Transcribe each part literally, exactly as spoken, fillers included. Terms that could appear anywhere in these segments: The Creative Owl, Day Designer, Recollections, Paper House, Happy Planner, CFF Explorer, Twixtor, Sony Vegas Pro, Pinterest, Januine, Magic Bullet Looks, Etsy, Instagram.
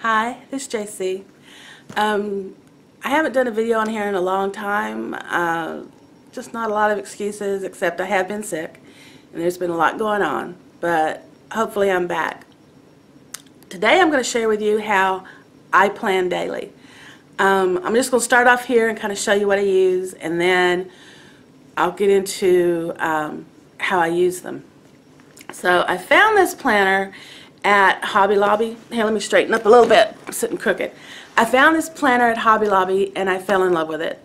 Hi, this is J C. Um, I haven't done a video on here in a long time. Uh, just not a lot of excuses, except I have been sick and there's been a lot going on, but hopefully I'm back. Today I'm going to share with you how I plan daily. Um, I'm just going to start off here and kind of show you what I use, and then I'll get into um, how I use them. So I found this planner at Hobby Lobby. Here, let me straighten up a little bit. I'm sitting crooked. I found this planner at Hobby Lobby and I fell in love with it.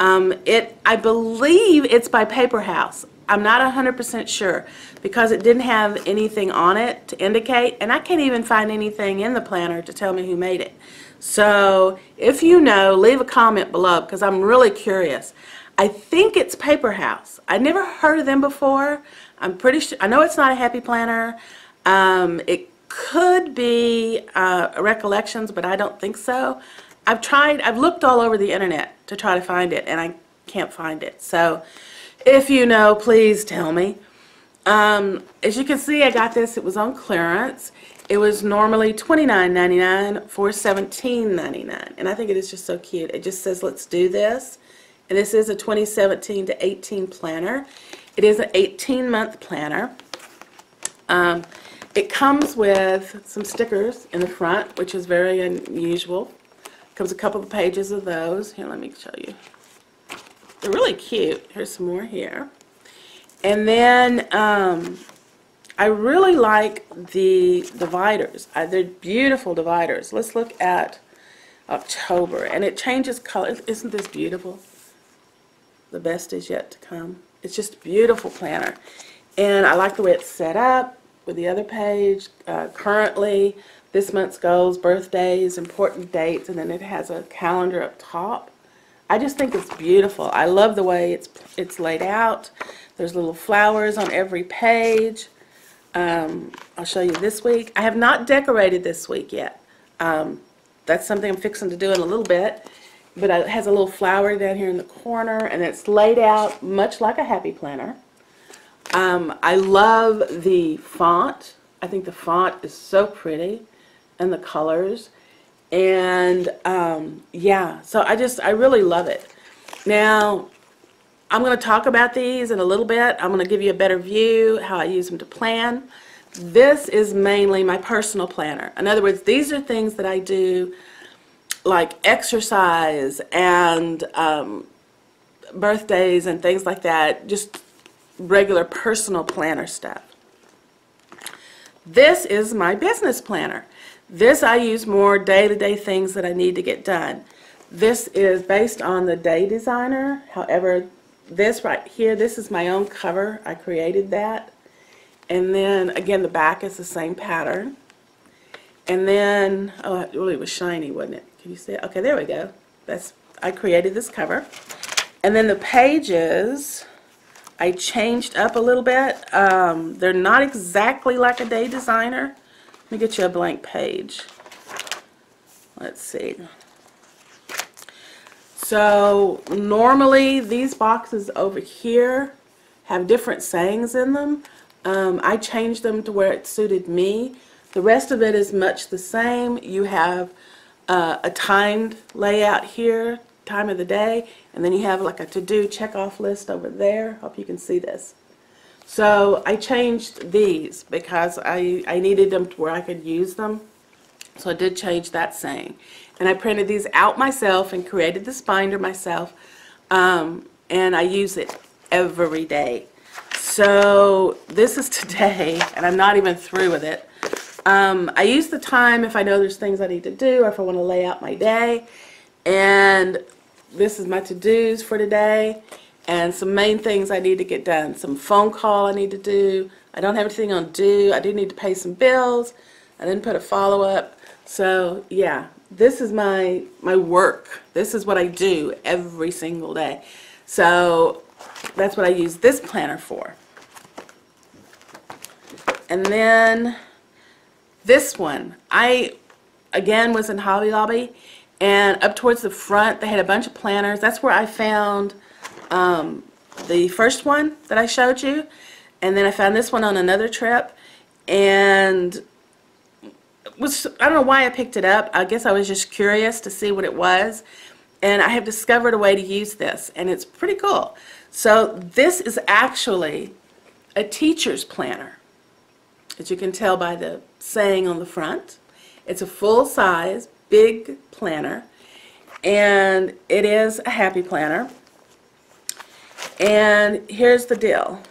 Um, it, I believe it's by Paper House. I'm not one hundred percent sure because it didn't have anything on it to indicate, and I can't even find anything in the planner to tell me who made it. So if you know, leave a comment below because I'm really curious. I think it's Paper House. I never heard of them before. I'm pretty sure. I know it's not a Happy Planner. Um, it could be uh, Recollections, but I don't think so. I've tried, I've looked all over the internet to try to find it, and I can't find it. So if you know, please tell me. Um, as you can see, I got this. It was on clearance. It was normally twenty-nine ninety-nine for seventeen ninety-nine, and I think it is just so cute. It just says, let's do this. And this is a twenty seventeen to eighteen planner. It is an eighteen month planner. Um, It comes with some stickers in the front, which is very unusual. Comes a couple of pages of those. Here, let me show you. They're really cute. Here's some more here. And then um, I really like the dividers. Uh, they're beautiful dividers. Let's look at October. And it changes color. Isn't this beautiful? The best is yet to come. It's just a beautiful planner. And I like the way it's set up. With the other page, uh, currently, this month's goals, birthdays, important dates, and then it has a calendar up top. I just think it's beautiful. I love the way it's it's laid out. There's little flowers on every page. Um, I'll show you this week. I have not decorated this week yet. Um, that's something I'm fixing to do in a little bit. But it has a little flower down here in the corner, and it's laid out much like a Happy Planner. Um, I love the font. I think the font is so pretty, and the colors, and um, yeah, so I just, I really love it. Now, I'm going to talk about these in a little bit. I'm going to give you a better view, how I use them to plan. This is mainly my personal planner. In other words, these are things that I do, like exercise, and um, birthdays, and things like that, just regular personal planner stuff. This is my business planner. This I use more day-to-day things that I need to get done. This is based on the Day Designer. However, this right here, this is my own cover. I created that. And then again, the back is the same pattern. And then, oh, it really was shiny, wasn't it? Can you see it? Okay, there we go. That's, I created this cover. And then the pages, I changed up a little bit. Um, they're not exactly like a Day Designer. Let me get you a blank page. Let's see. So normally these boxes over here have different sayings in them. Um, I changed them to where it suited me. The rest of it is much the same. You have uh, a timed layout here, time of the day, and then you have like a to-do check-off list over there. Hope you can see this. So I changed these because I, I needed them to where I could use them. So I did change that saying. And I printed these out myself and created this binder myself. Um, and I use it every day. So this is today, and I'm not even through with it. Um, I use the time if I know there's things I need to do or if I want to lay out my day. And this is my to-dos for today and some main things I need to get done. Some phone call I need to do. I don't have anything on due. I do need to pay some bills. I didn't put a follow-up. So yeah, this is my my work. This is what I do every single day. So that's what I use this planner for. And then this one, I again was in Hobby Lobby. And up towards the front, they had a bunch of planners. That's where I found um, the first one that I showed you. And then I found this one on another trip. And was, I don't know why I picked it up. I guess I was just curious to see what it was, and I have discovered a way to use this, and it's pretty cool. So this is actually a teacher's planner, as you can tell by the saying on the front. It's a full-size, big planner, and it is a Happy Planner. And here's the deal.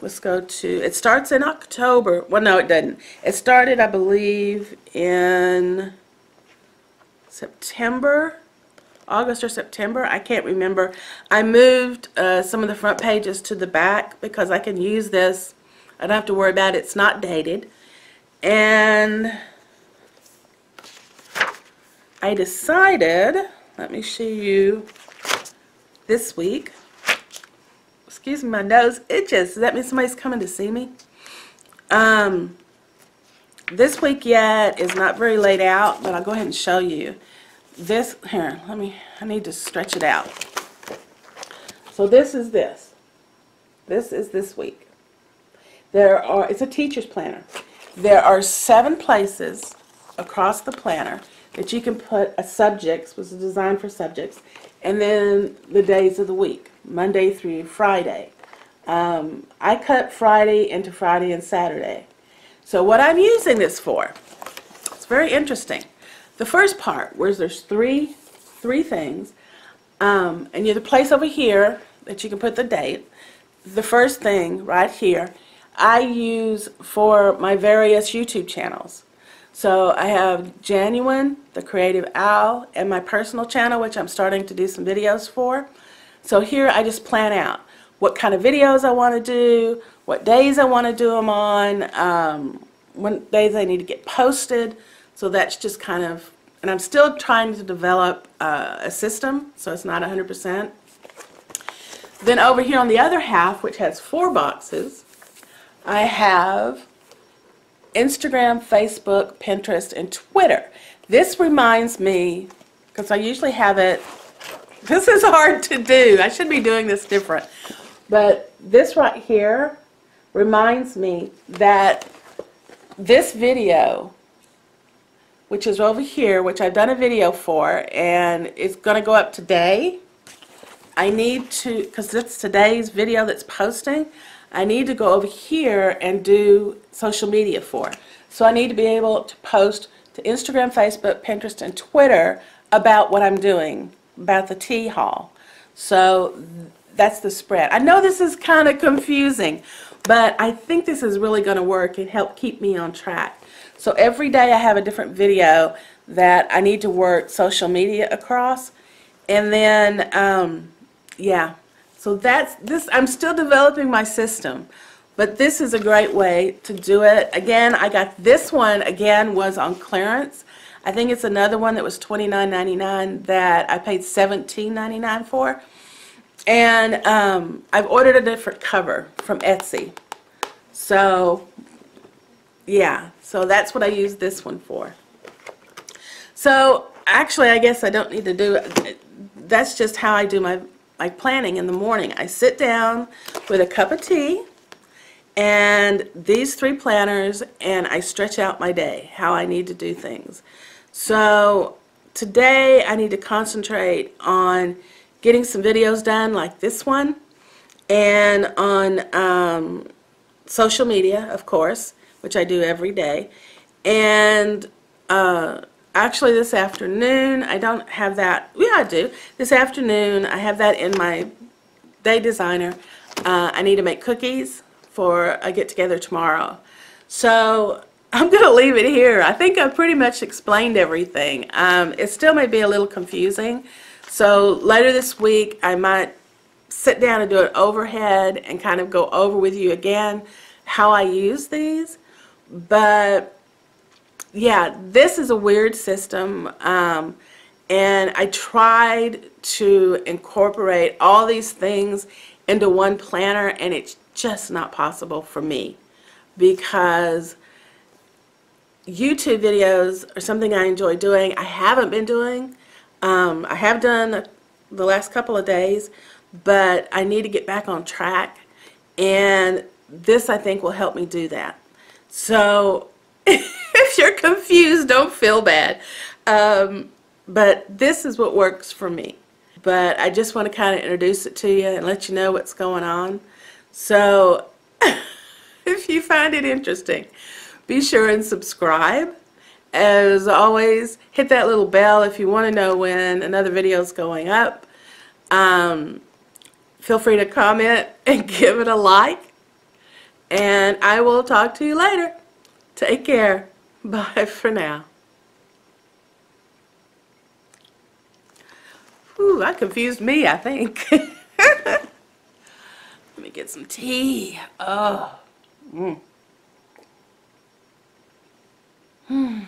Let's go to, it starts in October. Well, no, it doesn't. It started, I believe, in September, August or September. I can't remember. I moved uh, some of the front pages to the back because I can use this. I don't have to worry about it. It's not dated. And I decided, let me show you this week. Excuse me, my nose itches. Does that mean somebody's coming to see me? Um, this week yet is not very laid out, but I'll go ahead and show you. This, here, let me, I need to stretch it out. So this is this. This is this week. There are, it's a teacher's planner. There are seven places across the planner that you can put a subjects, which is designed for subjects, and then the days of the week, Monday through Friday. Um, I cut Friday into Friday and Saturday. So what I'm using this for, it's very interesting. The first part, where there's three, three things, um, and you have the place over here that you can put the date. The first thing right here, I use for my various YouTube channels. So I have Januine, The Creative Owl, and my personal channel, which I'm starting to do some videos for. So here I just plan out what kind of videos I want to do, what days I want to do them on, um, what days I need to get posted. So that's just kind of, and I'm still trying to develop uh, a system, so it's not one hundred percent. Then over here on the other half, which has four boxes, I have Instagram, Facebook, Pinterest, and Twitter. This reminds me, because I usually have it, this is hard to do. I should be doing this different. But this right here reminds me that this video, which is over here, which I've done a video for, and it's going to go up today. I need to, because it's today's video that's posting, I need to go over here and do social media for. So I need to be able to post to Instagram, Facebook, Pinterest, and Twitter about what I'm doing, about the tea haul. So that's the spread. I know this is kind of confusing, but I think this is really going to work and help keep me on track. So every day I have a different video that I need to work social media across. And then, um, yeah. So that's this. I'm still developing my system, but this is a great way to do it. Again, I got this one, again, was on clearance. I think it's another one that was twenty-nine ninety-nine that I paid seventeen ninety-nine for. And um, I've ordered a different cover from Etsy. So, yeah, so that's what I use this one for. So, actually, I guess I don't need to do it. That's just how I do my like planning in the morning. I sit down with a cup of tea and these three planners, and I stretch out my day, how I need to do things. So today I need to concentrate on getting some videos done like this one, and on um, social media, of course, which I do every day. And uh, actually this afternoon, I don't have that, yeah I do, this afternoon I have that in my Day Designer. Uh, I need to make cookies for a get together tomorrow. So I'm going to leave it here. I think I pretty much explained everything. Um, it still may be a little confusing. So later this week I might sit down and do an overhead and kind of go over with you again how I use these. But yeah, this is a weird system, um, and I tried to incorporate all these things into one planner, and it's just not possible for me because YouTube videos are something I enjoy doing. I haven't been doing. Um, I have done the last couple of days, but I need to get back on track, and this I think will help me do that. So if you're confused, don't feel bad. Um, but this is what works for me. But I just want to kind of introduce it to you and let you know what's going on. So if you find it interesting, be sure and subscribe. As always, hit that little bell if you want to know when another video is going up. Um, feel free to comment and give it a like. And I will talk to you later. Take care. Bye for now. Ooh, that confused me, I think. Let me get some tea. Oh. Mm. Hmm.